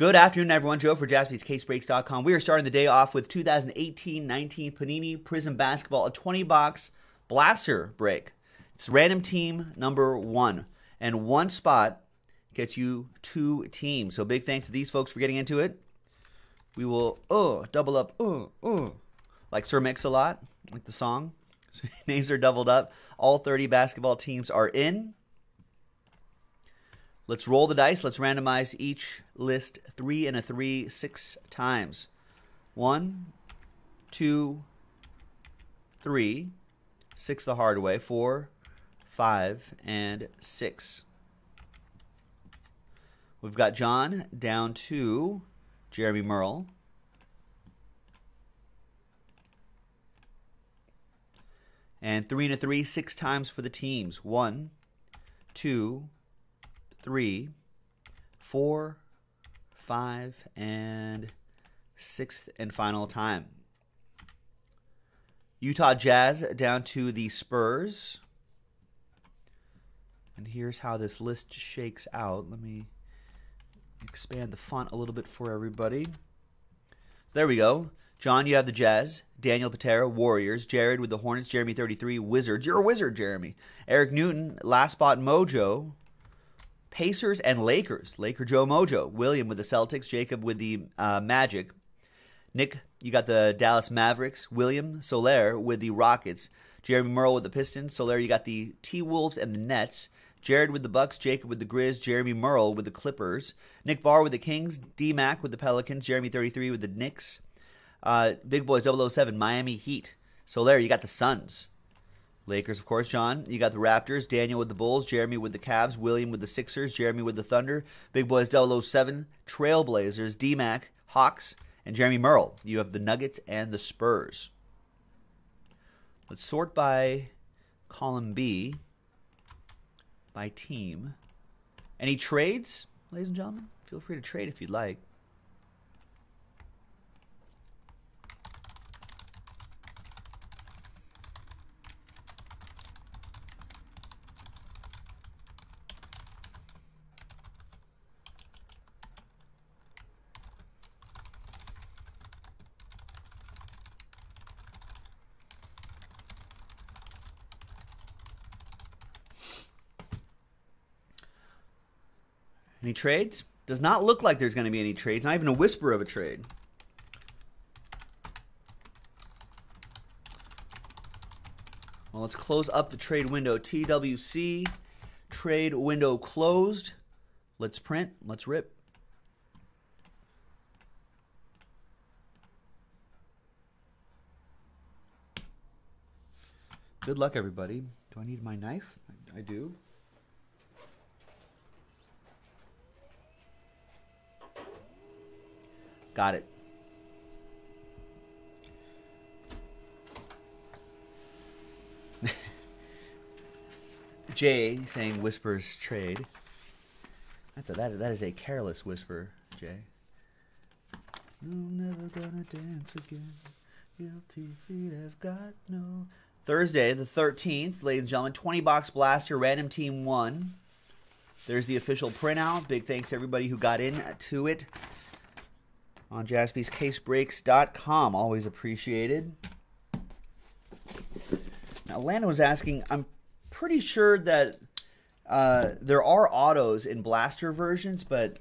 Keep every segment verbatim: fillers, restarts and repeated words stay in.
Good afternoon, everyone. Joe for Jaspys Case Breaks dot com. We are starting the day off with two thousand eighteen nineteen Panini Prizm Basketball, a twenty box blaster break. It's random team number one, and one spot gets you two teams. So big thanks to these folks for getting into it. We will uh, double up, uh, uh, like Sir Mix-a-Lot, like the song. So names are doubled up. All thirty basketball teams are in. Let's roll the dice. Let's randomize each list three and a three six times. One, two, three, six the hard way, four, five, and six. We've got John down to Jeremy Merle. And three and a three six times for the teams. One, two, three, four, five, and sixth and final time. Utah Jazz down to the Spurs. And here's how this list shakes out. Let me expand the font a little bit for everybody. There we go. John, you have the Jazz. Daniel Patera, Warriors. Jared with the Hornets. Jeremy thirty-three, Wizards. You're a wizard, Jeremy. Eric Newton, Last Spot Mojo. Pacers and Lakers. Laker Joe Mojo. William with the Celtics. Jacob with the uh, Magic. Nick, you got the Dallas Mavericks. William Soler with the Rockets. Jeremy Merle with the Pistons. Soler, you got the T-Wolves and the Nets. Jared with the Bucks. Jacob with the Grizz. Jeremy Merle with the Clippers. Nick Barr with the Kings. D-Mac with the Pelicans. Jeremy thirty-three with the Knicks. Uh, Big Boys double oh seven, Miami Heat. Soler, you got the Suns. Lakers, of course, John. You got the Raptors. Daniel with the Bulls. Jeremy with the Cavs. William with the Sixers. Jeremy with the Thunder. Big Boys double oh seven, Trailblazers. D-Mac, Hawks. And Jeremy Merle, you have the Nuggets and the Spurs. Let's sort by column B, by team. Any trades, ladies and gentlemen? Feel free to trade if you'd like. Any trades? Does not look like there's going to be any trades. Not even a whisper of a trade. Well, let's close up the trade window. T W C, trade window closed. Let's print. Let's rip. Good luck, everybody. Do I need my knife? I do. Got it. Jay saying whispers trade. That's a, that, that is a careless whisper, Jay. I'm never gonna dance again. Guilty feet have got no... Thursday the thirteenth, ladies and gentlemen, twenty box blaster, random team one. There's the official printout. Big thanks to everybody who got in to it on Jaspys Case Breaks dot com. Always appreciated. Now, Landon was asking, I'm pretty sure that uh, there are autos in blaster versions, but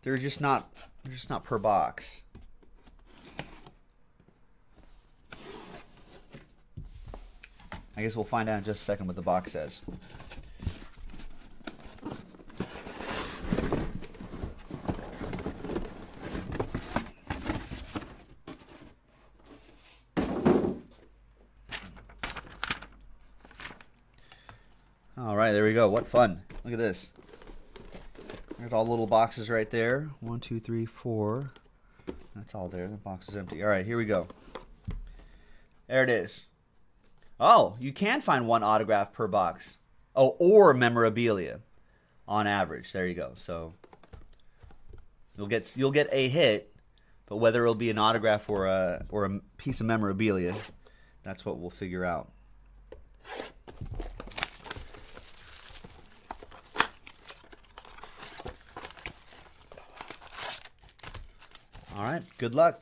they're just not, they're just not per box. I guess we'll find out in just a second what the box says. All right, there we go. What fun. Look at this. There's all the little boxes right there. One, two, three, four. That's all there. The box is empty. All right, here we go. There it is. Oh, you can find one autograph per box. Oh, or memorabilia on average. There you go. So you'll get you'll get a hit, but whether it'll be an autograph or a or a piece of memorabilia, that's what we'll figure out. All right, good luck.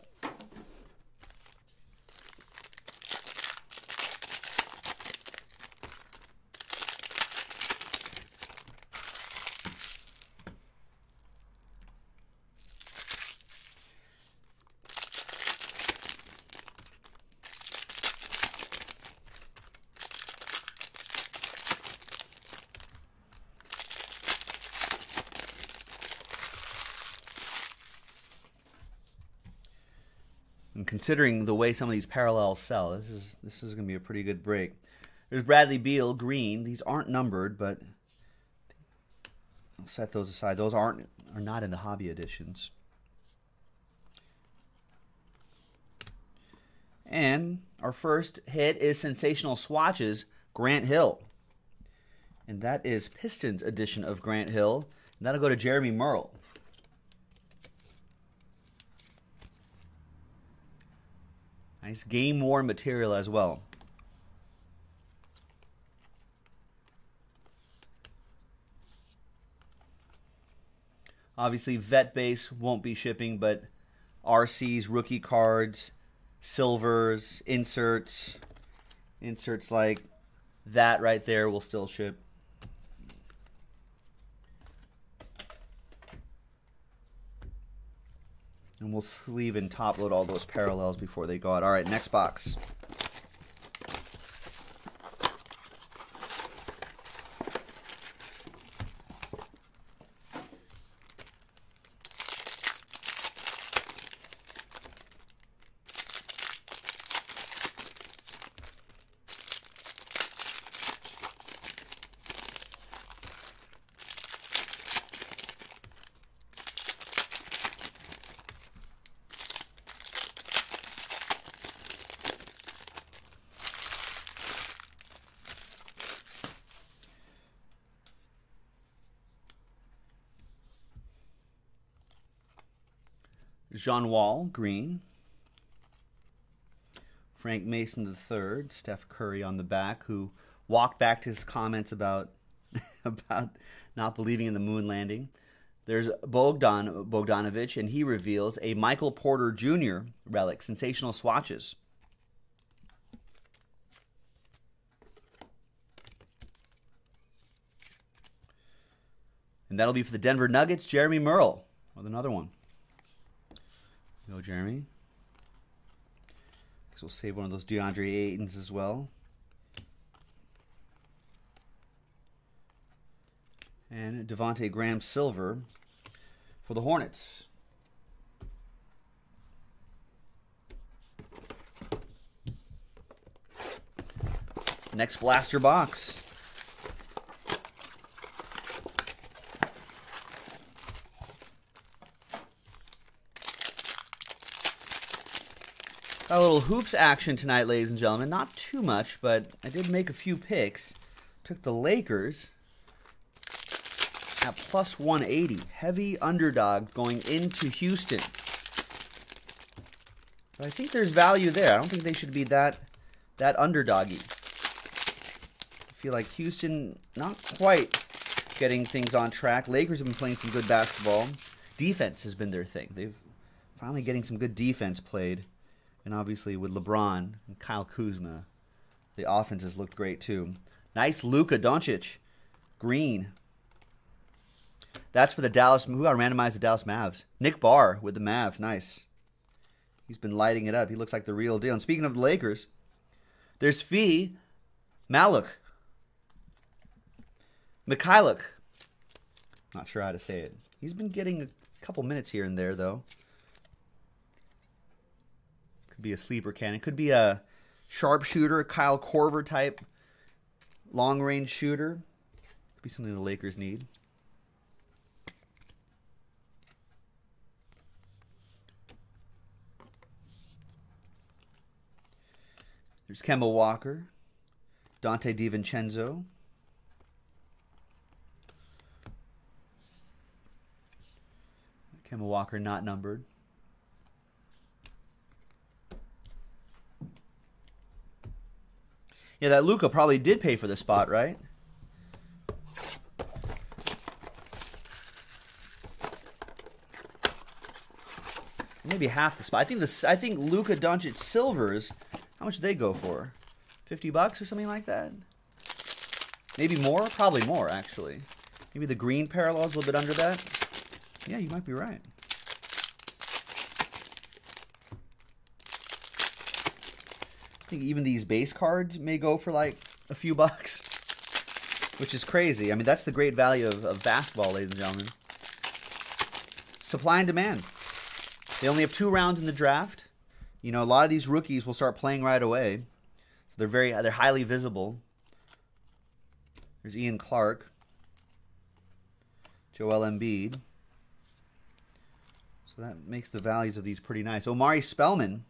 And considering the way some of these parallels sell, this is this is going to be a pretty good break. There's Bradley Beal, green. These aren't numbered, but I'll set those aside. Those aren't are not in the hobby editions. And our first hit is Sensational Swatches, Grant Hill, and that is Pistons edition of Grant Hill. And that'll go to Jeremy Merle. Nice game-worn material as well. Obviously, vet base won't be shipping, but R Cs, rookie cards, silvers, inserts, inserts like that right there will still ship. And we'll sleeve and top load all those parallels before they go out. All right, next box. John Wall, green. Frank Mason the third, Steph Curry on the back, who walked back to his comments about about not believing in the moon landing. There's Bogdan Bogdanović, and he reveals a Michael Porter Junior relic, Sensational Swatches. And that'll be for the Denver Nuggets, Jeremy Merle, with another one. Go, Jeremy. Guess we'll save one of those DeAndre Aytons as well. And Devontae Graham silver for the Hornets. Next blaster box. Got a little hoops action tonight, ladies and gentlemen. Not too much, but I did make a few picks. Took the Lakers at plus one eighty. Heavy underdog going into Houston. But I think there's value there. I don't think they should be that, that underdoggy. I feel like Houston not quite getting things on track. Lakers have been playing some good basketball. Defense has been their thing. They've finally getting some good defense played. And obviously with LeBron and Kyle Kuzma, the offense has looked great too. Nice Luka Doncic, green. That's for the Dallas, who I randomized the Dallas Mavs. Nick Barr with the Mavs, nice. He's been lighting it up. He looks like the real deal. And speaking of the Lakers, there's Fee Maluk. Mikhailuk. Not sure how to say it. He's been getting a couple minutes here and there though. Be a sleeper cannon. Could be a sharpshooter, Kyle Korver type long-range shooter. Could be something the Lakers need. There's Kemba Walker, Dante DiVincenzo. Kemba Walker not numbered. Yeah, that Luka probably did pay for the spot, right? maybe half the spot. I think this. I think Luka Doncic silvers. How much did they go for? Fifty bucks or something like that. Maybe more. Probably more actually. Maybe the green parallel is a little bit under that. Yeah, you might be right. I think even these base cards may go for like a few bucks, which is crazy. I mean, that's the great value of, of basketball, ladies and gentlemen. Supply and demand. They only have two rounds in the draft. You know, a lot of these rookies will start playing right away, so they're very they're highly visible. There's Ian Clark, Joel Embiid. So that makes the values of these pretty nice. Omari Spellman.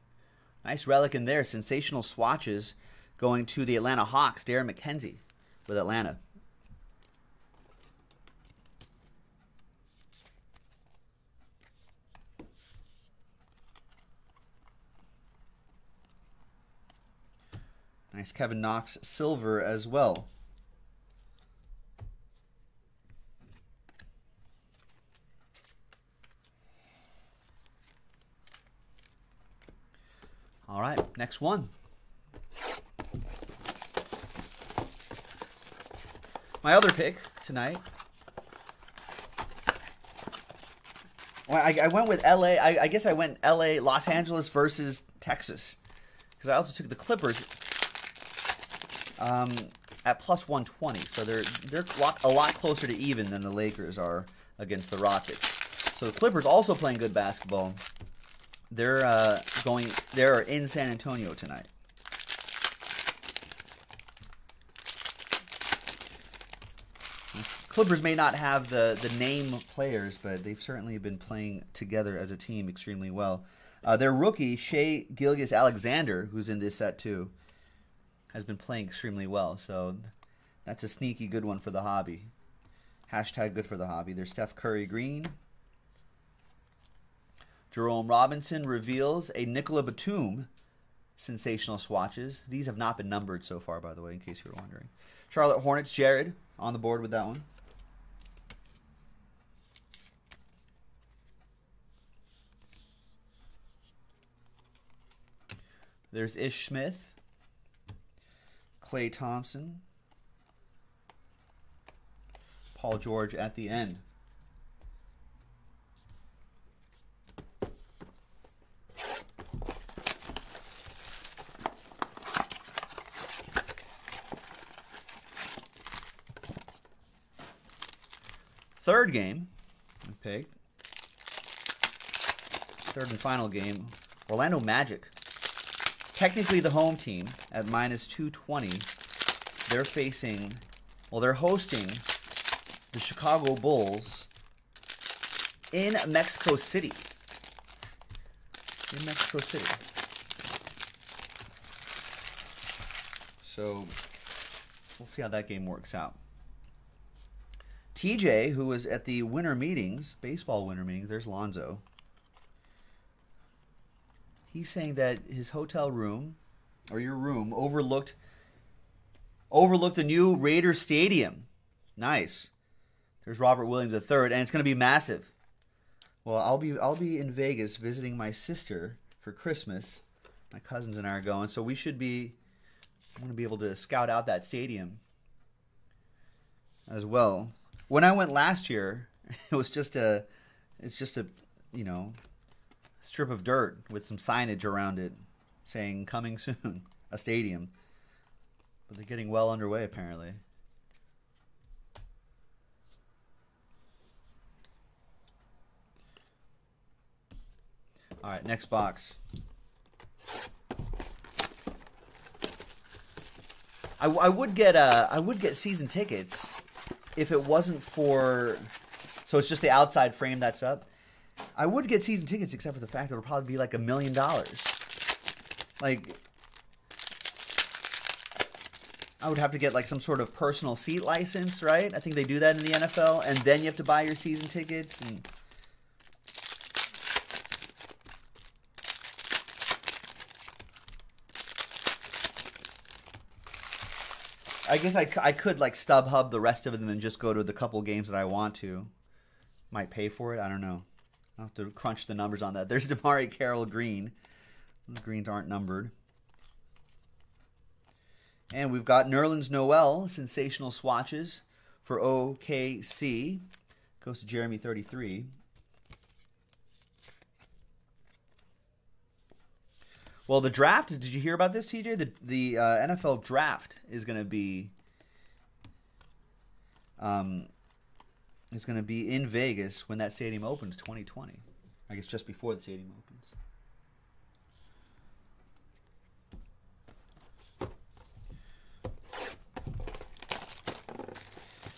Nice relic in there. Sensational Swatches going to the Atlanta Hawks. Darren McKenzie with Atlanta. Nice Kevin Knox silver as well. All right, next one. My other pick tonight. Well, I, I went with L A. I, I guess I went L A, Los Angeles versus Texas, because I also took the Clippers um, at plus one twenty. So they're they're a lot closer to even than the Lakers are against the Rockets. So the Clippers also playing good basketball. They're uh, going. They're in San Antonio tonight. Clippers may not have the the name players, but they've certainly been playing together as a team extremely well. Uh, their rookie Shai Gilgeous-Alexander, who's in this set too, has been playing extremely well. So that's a sneaky good one for the hobby. Hashtag good for the hobby. There's Steph Curry green. Jerome Robinson reveals a Nicola Batum Sensational Swatches. These have not been numbered so far, by the way, in case you were wondering. Charlotte Hornets, Jared on the board with that one. There's Ish Smith, Clay Thompson, Paul George at the end. Third game I picked, third and final game, Orlando Magic. Technically the home team at minus two twenty. They're facing, well, they're hosting the Chicago Bulls in Mexico City. In Mexico City. So we'll see how that game works out. T J, who was at the winter meetings, baseball winter meetings, there's Lonzo. He's saying that his hotel room, or your room, overlooked overlooked the new Raiders Stadium. Nice. There's Robert Williams the third, and it's going to be massive. Well, I'll be I'll be in Vegas visiting my sister for Christmas. My cousins and I are going, so we should be I'm going to be able to scout out that stadium as well. When I went last year, it was just a, it's just a, you know, strip of dirt with some signage around it saying coming soon, a stadium. But they're getting well underway apparently. All right, next box. I, I would get uh, I would get season tickets. If it wasn't for, so it's just the outside frame that's up, I would get season tickets except for the fact that it would probably be like a million dollars. Like, I would have to get like some sort of personal seat license, right? I think they do that in the N F L, and then you have to buy your season tickets. And I guess I, I could like StubHub the rest of it and then just go to the couple games that I want to. Might pay for it. I don't know. I'll have to crunch the numbers on that. There's Damari Carroll green. Those greens aren't numbered. And we've got Nerlens Noel, Sensational Swatches for O K C. Goes to Jeremy thirty-three. Well, the draft, did you hear about this, T J? The, the uh, N F L draft is going to be um, is going to be in Vegas when that stadium opens, twenty twenty. I guess just before the stadium opens.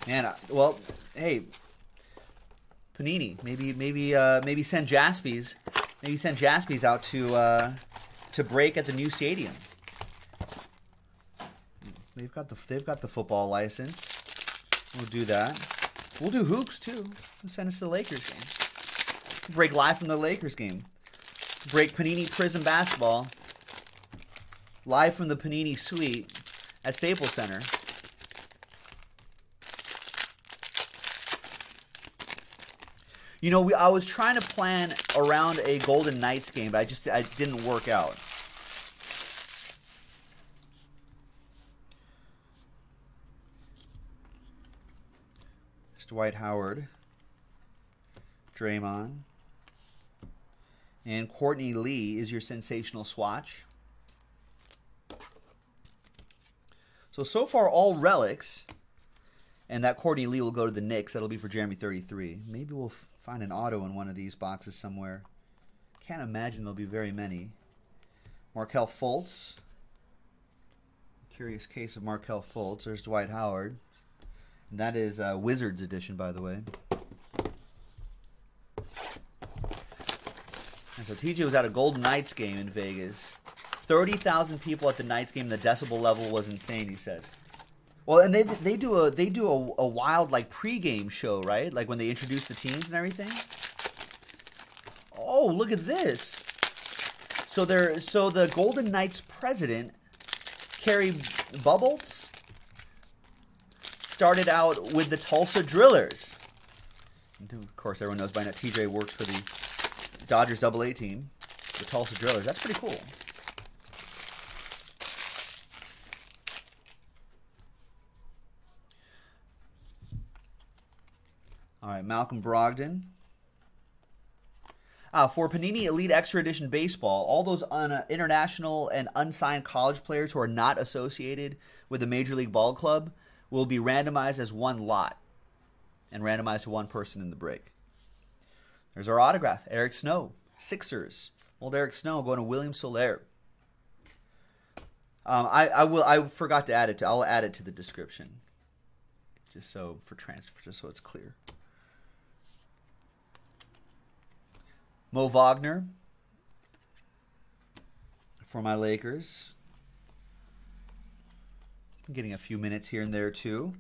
Man, I, well, hey, Panini, maybe maybe uh, maybe send Jaspys, maybe send Jaspys out to uh, to break at the new stadium. They've got the they've got the football license. We'll do that. We'll do hoops too. We'll send us to the Lakers game. Break live from the Lakers game. Break Panini Prizm basketball live from the Panini suite at Staples Center. You know, we, I was trying to plan around a Golden Knights game, but I just I didn't work out. There's Dwight Howard, Draymond, and Courtney Lee is your sensational swatch. So, so far, all relics, and that Courtney Lee will go to the Knicks. That'll be for Jeremy thirty-three. Maybe we'll find an auto in one of these boxes somewhere. Can't imagine there'll be very many. Markelle Fultz. Curious case of Markelle Fultz. There's Dwight Howard. And that is uh, Wizards edition, by the way. And so T J was at a Golden Knights game in Vegas. thirty thousand people at the Knights game. The decibel level was insane, he says. Well, and they they do a they do a, a wild like pregame show, right? Like when they introduce the teams and everything. Oh, look at this! So they're so the Golden Knights president, Kerry Buboltz, started out with the Tulsa Drillers. And of course, everyone knows by now T J worked for the Dodgers Double A team, the Tulsa Drillers. That's pretty cool. All right, Malcolm Brogdon. Uh, for Panini Elite Extra Edition Baseball, all those un uh, international and unsigned college players who are not associated with the Major League Ball Club will be randomized as one lot and randomized to one person in the break. There's our autograph, Eric Snow, Sixers. Old Eric Snow going to William Soler. Um, I, I will. I forgot to add it. To, I'll add it to the description, just so for transfer, just so it's clear. Mo Wagner for my Lakers. I'm getting a few minutes here and there too.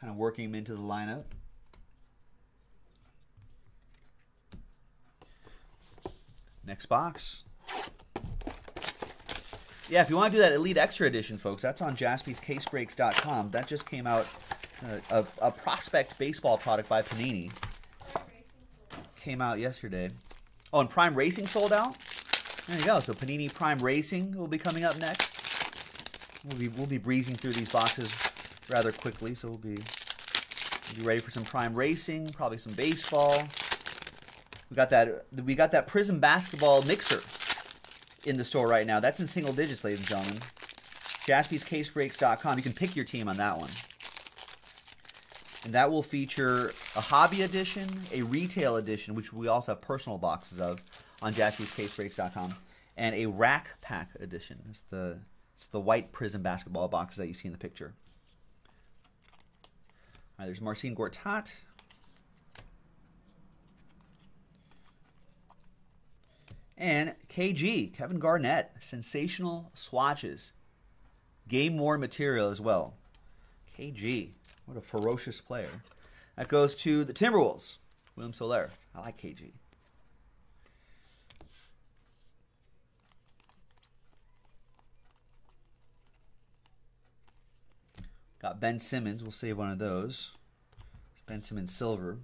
Kind of working him into the lineup. Next box. Yeah, if you want to do that Elite Extra Edition, folks, that's on Jaspys Case Breaks dot com. That just came out, uh, a, a prospect baseball product by Panini. Came out yesterday. Oh, and Prime Racing sold out. There you go. So Panini Prime Racing will be coming up next. We'll be we'll be breezing through these boxes rather quickly, so we'll be, we'll be ready for some Prime Racing, probably some baseball. We got that we got that Prizm basketball mixer in the store right now. That's in single digits, ladies and gentlemen. Jaspys Case Breaks dot com. You can pick your team on that one. And that will feature a hobby edition, a retail edition, which we also have personal boxes of on Jaspys Case Breaks dot com, and a rack pack edition. It's the, it's the white Prizm basketball boxes that you see in the picture. All right, there's Marcin Gortat. And K G, Kevin Garnett, sensational swatches. Game-worn material as well. K G. What a ferocious player. That goes to the Timberwolves. William Soler. I like K G. Got Ben Simmons. We'll save one of those. Ben Simmons silver.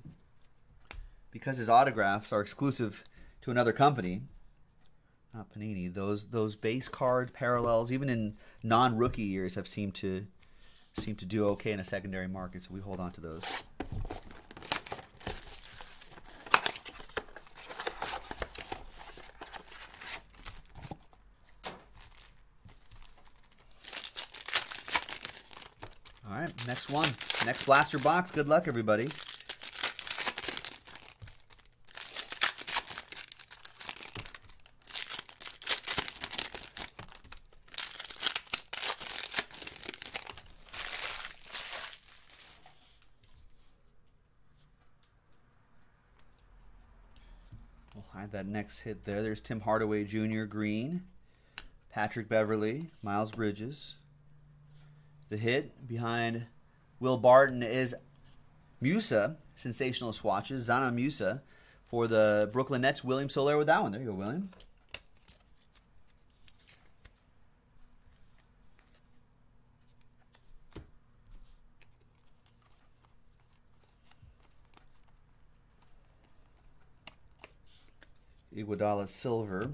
because his autographs are exclusive to another company, not Panini, those those base card parallels, even in non-rookie years, have seemed to seem to do okay in a secondary market, so we hold on to those. All right, next one. Next blaster box. Good luck, everybody. We'll hide that next hit there. There's Tim Hardaway Junior green, Patrick Beverley, Miles Bridges. The hit behind Will Barton is Musa, Sensational Swatches, Zana Musa for the Brooklyn Nets. William Soler with that one. There you go, William. Iguodala silver.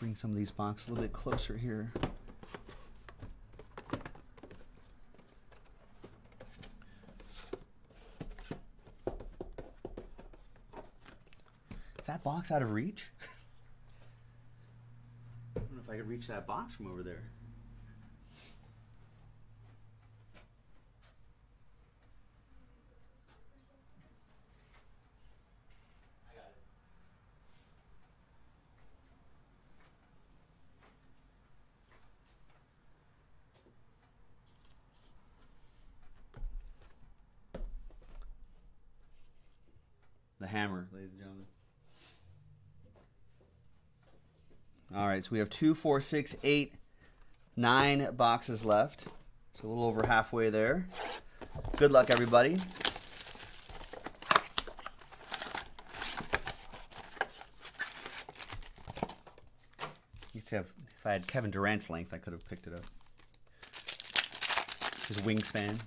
Bring some of these boxes a little bit closer here. Is that box out of reach? I don't know if I could reach that box from over there. The hammer, ladies and gentlemen. All right, so we have two, four, six, eight, nine boxes left. So a little over halfway there. Good luck, everybody. Used to have, if I had Kevin Durant's length, I could have picked it up. His wingspan.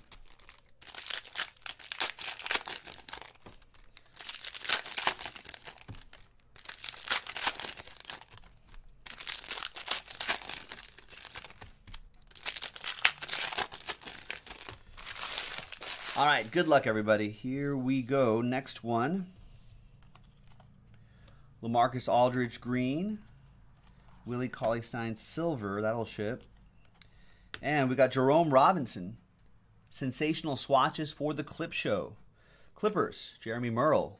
All right, good luck, everybody. Here we go. Next one. LaMarcus Aldridge green. Willie Cauley-Stein silver. That'll ship. And we got Jerome Robinson. Sensational Swatches for the Clip Show. Clippers, Jeremy Merle.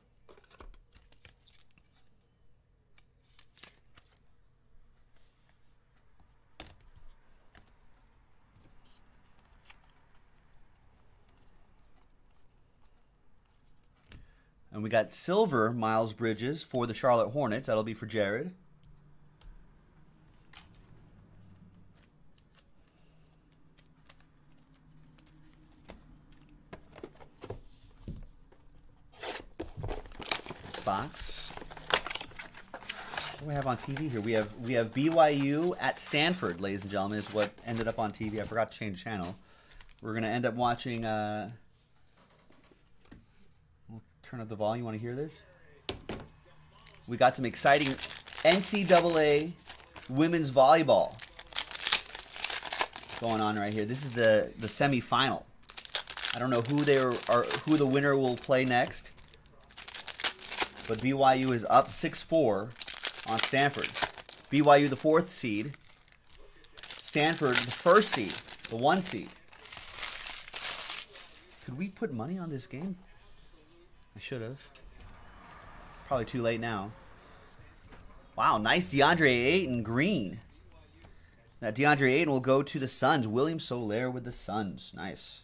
And we got silver Miles Bridges for the Charlotte Hornets. That'll be for Jared. Next box. What do we have on T V here? We have we have B Y U at Stanford, ladies and gentlemen, is what ended up on T V. I forgot to change channel. We're gonna end up watching. Uh, Turn up the volume. You want to hear this? We got some exciting N C double A women's volleyball going on right here. This is the the semifinal. I don't know who they are, or who the winner will play next, but B Y U is up six four on Stanford. B Y U the fourth seed, Stanford the first seed, the one seed. Could we put money on this game? I should have. Probably too late now. Wow, nice DeAndre Ayton green. Now DeAndre Ayton will go to the Suns. William Soler with the Suns. Nice.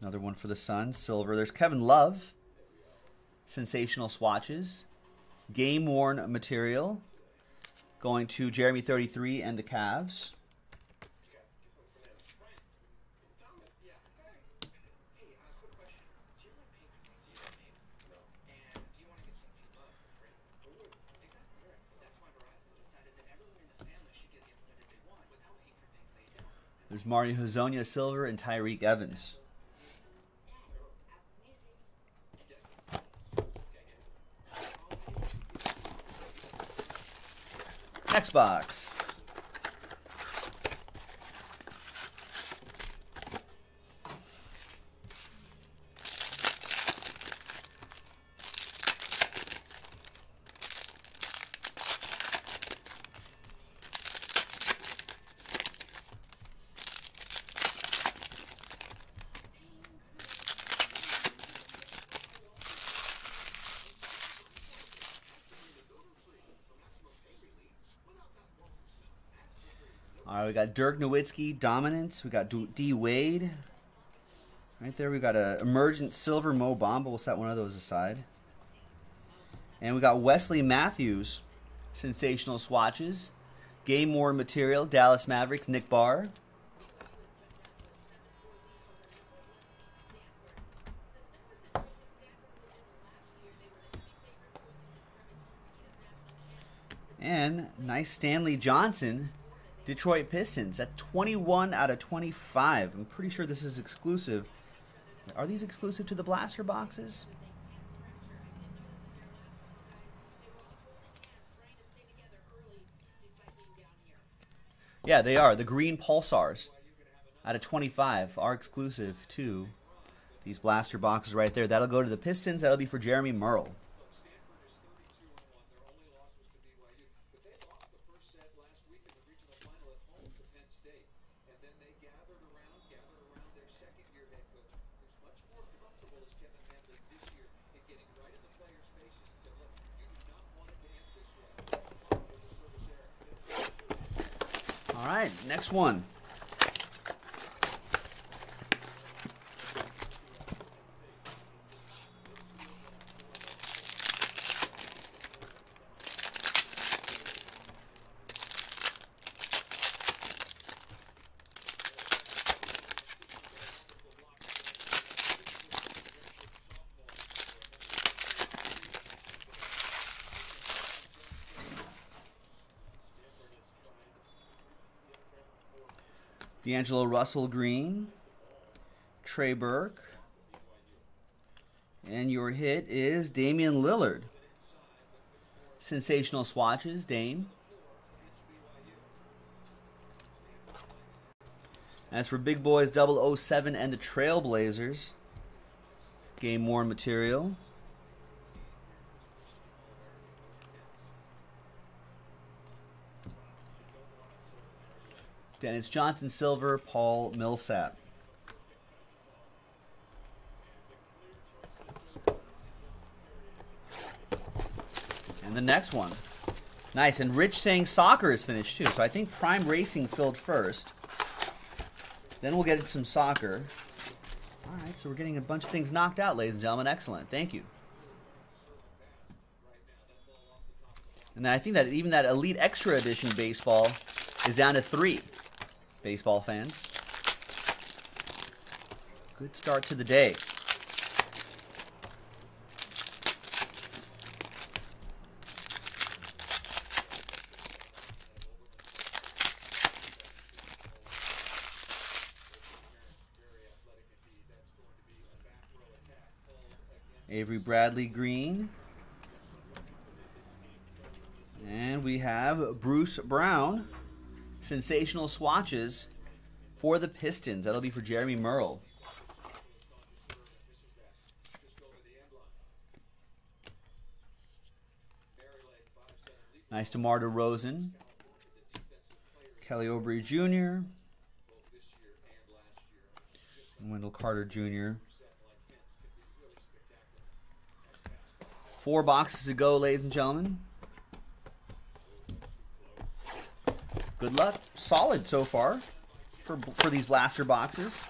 Another one for the Suns. Silver. There's Kevin Love. Sensational Swatches. Game-worn material. Going to Jeremy thirty-three and the Cavs. There's Mario Hezonja silver and Tyreek Evans. Next box. All right, we got Dirk Nowitzki, Dominance. We got D. Wade. Right there, we got an Emergent Silver Mo Bamba. We'll set one of those aside. And we got Wesley Matthews, Sensational Swatches. Game Worn Material, Dallas Mavericks, Nick Barr. And nice Stanley Johnson. Detroit Pistons at twenty-one out of twenty-five. I'm pretty sure this is exclusive. Are these exclusive to the blaster boxes? Yeah, they are. The green Pulsars out of twenty-five are exclusive to these blaster boxes right there. That'll go to the Pistons. That'll be for Jeremy Merle. All right, next one. D'Angelo Russell Green, Trey Burke, and your hit is Damian Lillard. Sensational Swatches, Dame. As for Big Boys double oh seven and the Trailblazers, Game Worn Material. Dennis Johnson silver, Paul Millsap. And the next one. Nice, and Rich saying soccer is finished too, so I think Prime Racing filled first. Then we'll get some soccer. All right, so we're getting a bunch of things knocked out, ladies and gentlemen. Excellent, thank you. And then I think that even that Elite Extra Edition baseball is down to three. Baseball fans. Good start to the day. Avery Bradley Green. And we have Bruce Brown. Sensational Swatches for the Pistons. That'll be for Jeremy Merle. Nice DeMar DeRozan. Kelly Oubre Junior And Wendell Carter Junior Four boxes to go, ladies and gentlemen. Good luck. Solid so far for, for these blaster boxes.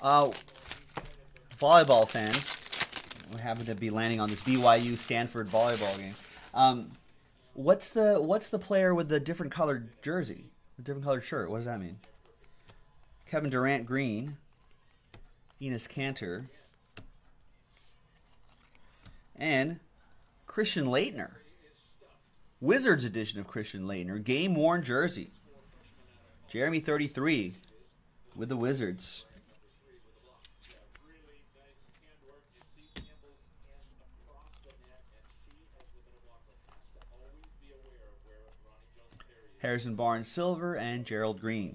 Uh, volleyball fans, we happen to be landing on this B Y U Stanford volleyball game. Um, What's the what's the player with the different colored jersey? The different colored shirt. What does that mean? Kevin Durant green. Enes Kanter. And Christian Laettner. Wizards edition of Christian Laettner. Game-worn jersey. Jeremy thirty-three with the Wizards. Harrison Barnes silver and Gerald Green.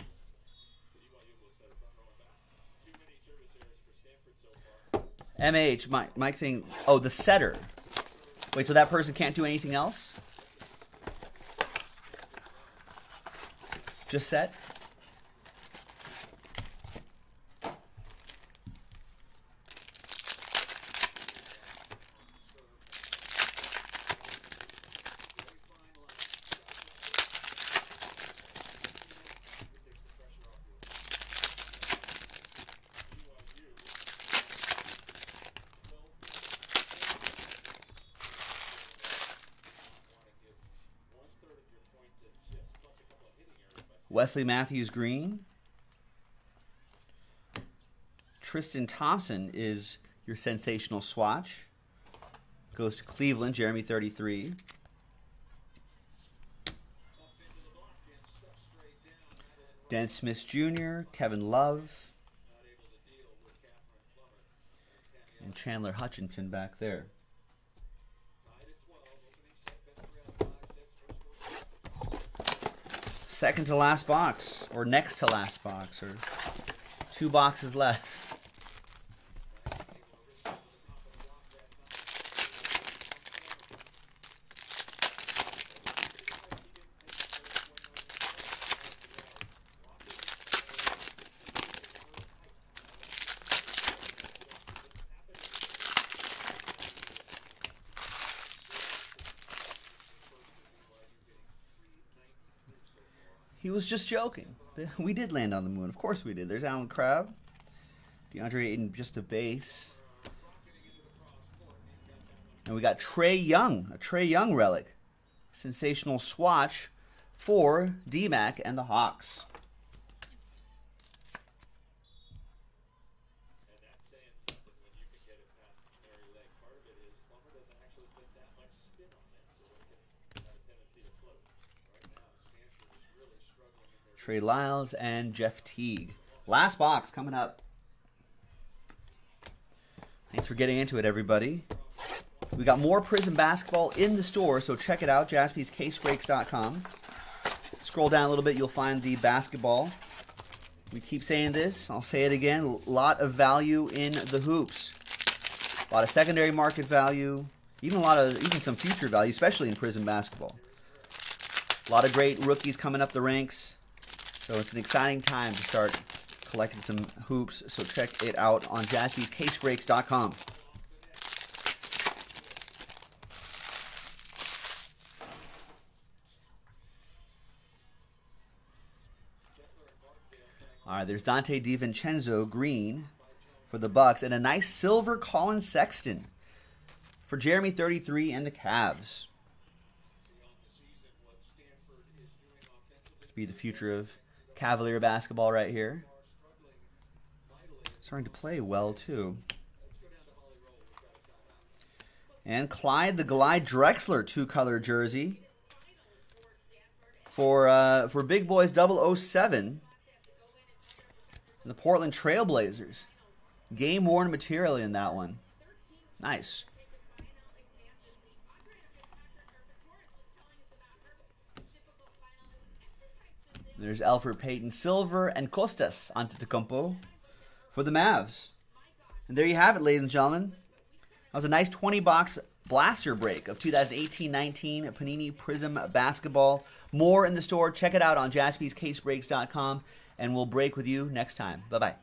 M H, Mike, Mike saying, oh, the setter. Wait, so that person can't do anything else? Just set? Wesley Matthews green. Tristan Thompson is your sensational swatch. Goes to Cleveland, Jeremy thirty-three. Dan Smith Junior, Kevin Love. And Chandler Hutchinson back there. Second to last box, or next to last box, or two boxes left. He was just joking. We did land on the moon. Of course we did. There's Alan Crabb. DeAndre Ayton, just a base. And we got Trae Young, a Trae Young relic. Sensational swatch for D Mac and the Hawks. Trey Lyles and Jeff Teague. Last box coming up. Thanks for getting into it, everybody. We got more Prizm basketball in the store, so check it out, Jaspys Case Breaks dot com. Scroll down a little bit, you'll find the basketball. We keep saying this. I'll say it again. A lot of value in the hoops. A lot of secondary market value. Even a lot of, even some future value, especially in Prizm basketball. A lot of great rookies coming up the ranks. So it's an exciting time to start collecting some hoops. So check it out on Jaspys Case Breaks dot com. All right, there's Dante DiVincenzo green for the Bucks and a nice silver Colin Sexton for Jeremy thirty-three and the Cavs. Could be the future of Cavalier basketball right here. Starting to play well, too. And Clyde the Glide Drexler two-color jersey for uh, for Big Boys double oh seven. And the Portland Trailblazers. Game-worn material in that one. Nice. There's Elfrid Payton silver and Costas Antetokounmpo for the Mavs. And there you have it, ladies and gentlemen. That was a nice twenty box blaster break of two thousand eighteen nineteen Panini Prizm basketball. More in the store. Check it out on Jaspys Case Breaks dot com, and we'll break with you next time. Bye-bye.